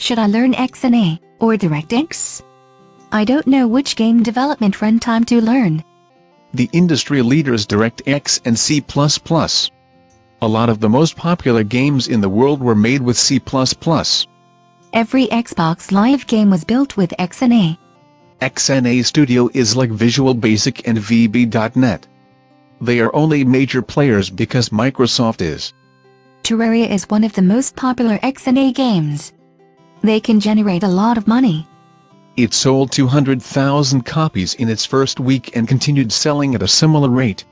Should I learn XNA or DirectX? I don't know which game development runtime to learn. The industry leaders DirectX and C++. A lot of the most popular games in the world were made with C++. Every Xbox Live game was built with XNA. XNA Studio is like Visual Basic and VB.net. They are only major players because Microsoft is. Terraria is one of the most popular XNA games. They can generate a lot of money. It sold 200,000 copies in its first week and continued selling at a similar rate.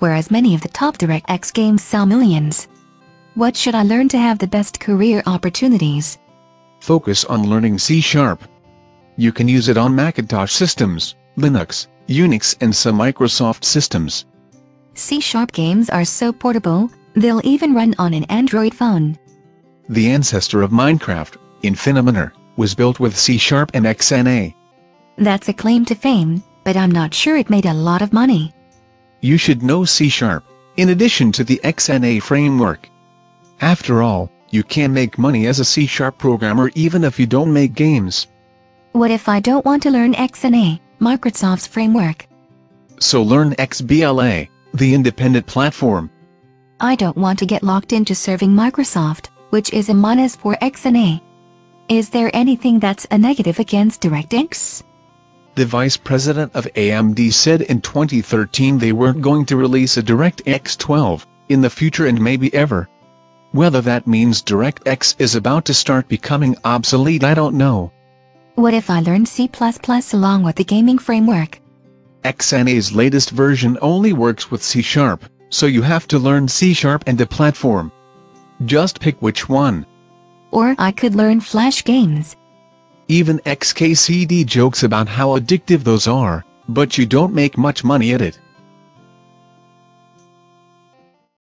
Whereas many of the top DirectX games sell millions. What should I learn to have the best career opportunities? Focus on learning C#. You can use it on Macintosh systems, Linux, Unix and some Microsoft systems. C# games are so portable, they'll even run on an Android phone. The ancestor of Minecraft, Infiniminer, was built with C# and XNA. That's a claim to fame, but I'm not sure it made a lot of money. You should know C#, in addition to the XNA framework. After all, you can make money as a C# programmer even if you don't make games. What if I don't want to learn XNA, Microsoft's framework? So learn XBLA, the independent platform. I don't want to get locked into serving Microsoft, which is a minus for XNA. Is there anything that's a negative against DirectX? The vice president of AMD said in 2013 they weren't going to release a DirectX 12, in the future and maybe ever. Whether that means DirectX is about to start becoming obsolete, I don't know. What if I learn C++ along with the gaming framework? XNA's latest version only works with C#, so you have to learn C# and the platform. Just pick which one. Or I could learn Flash games. Even XKCD jokes about how addictive those are, but you don't make much money at it.